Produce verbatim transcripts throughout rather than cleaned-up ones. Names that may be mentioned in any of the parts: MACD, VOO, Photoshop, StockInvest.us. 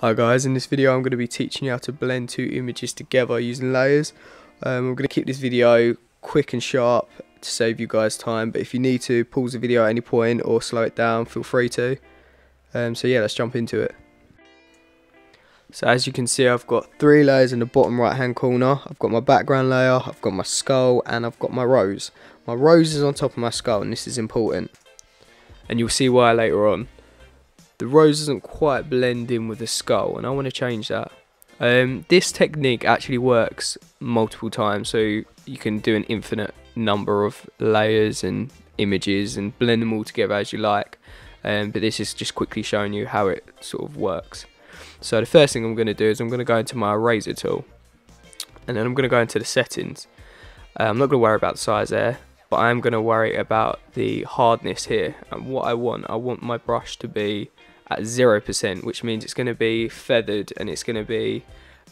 Hi guys, in this video I'm going to be teaching you how to blend two images together using layers. Um, I'm going to keep this video quick and sharp to save you guys time, but if you need to pause the video at any point or slow it down, feel free to. Um, so yeah, let's jump into it. So as you can see, I've got three layers in the bottom right hand corner. I've got my background layer, I've got my skull, and I've got my rose. My rose is on top of my skull, and this is important. And you'll see why later on. The rose doesn't quite blend in with the skull, and I want to change that. Um, this technique actually works multiple times, so you can do an infinite number of layers and images and blend them all together as you like. Um, but this is just quickly showing you how it sort of works. So the first thing I'm going to do is I'm going to go into my eraser tool, and then I'm going to go into the settings. Uh, I'm not going to worry about the size there, but I am going to worry about the hardness here. And what I want, I want my brush to be at zero percent, which means it's going to be feathered, and it's going to be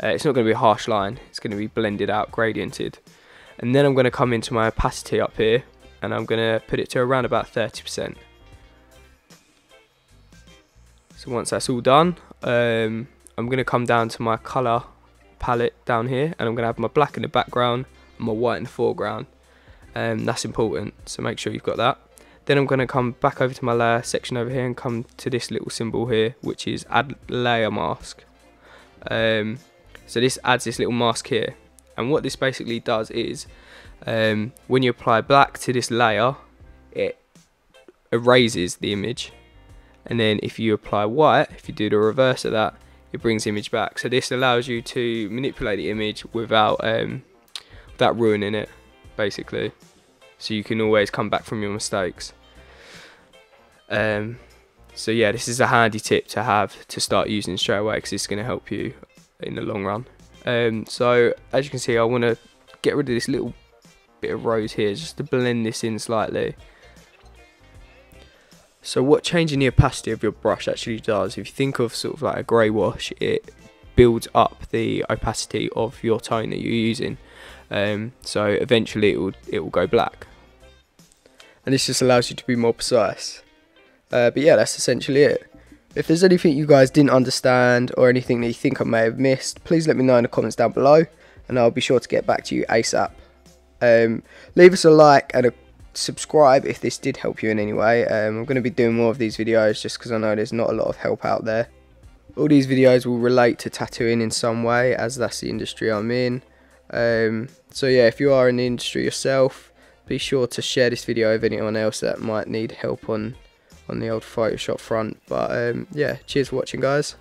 uh, it's not going to be a harsh line, it's going to be blended out, gradiented. And then I'm going to come into my opacity up here, and I'm going to put it to around about thirty percent. So once that's all done, um, I'm going to come down to my color palette down here, and I'm going to have my black in the background and my white in the foreground, and um, that's important, so make sure you've got that. Then I'm going to come back over to my layer section over here and come to this little symbol here, which is add layer mask. Um, so this adds this little mask here. And what this basically does is, um, when you apply black to this layer, it erases the image. And then if you apply white, if you do the reverse of that, it brings the image back. So this allows you to manipulate the image without, um, without ruining it, basically. So you can always come back from your mistakes. Um, so yeah, this is a handy tip to have to start using straight away, because it's going to help you in the long run. Um, so as you can see, I want to get rid of this little bit of rose here just to blend this in slightly. So what changing the opacity of your brush actually does, if you think of sort of like a grey wash, it builds up the opacity of your tone that you're using. Um, so eventually it will, it will go black, and this just allows you to be more precise. Uh, but yeah, that's essentially it. If there's anything you guys didn't understand or anything that you think I may have missed, please let me know in the comments down below, and I'll be sure to get back to you ASAP. Um, leave us a like and a subscribe if this did help you in any way. Um, I'm going to be doing more of these videos just because I know there's not a lot of help out there. All these videos will relate to tattooing in some way, as that's the industry I'm in. Um, so yeah, if you are in the industry yourself, be sure to share this video with anyone else that might need help on, on the old Photoshop front. But um, yeah, cheers for watching, guys.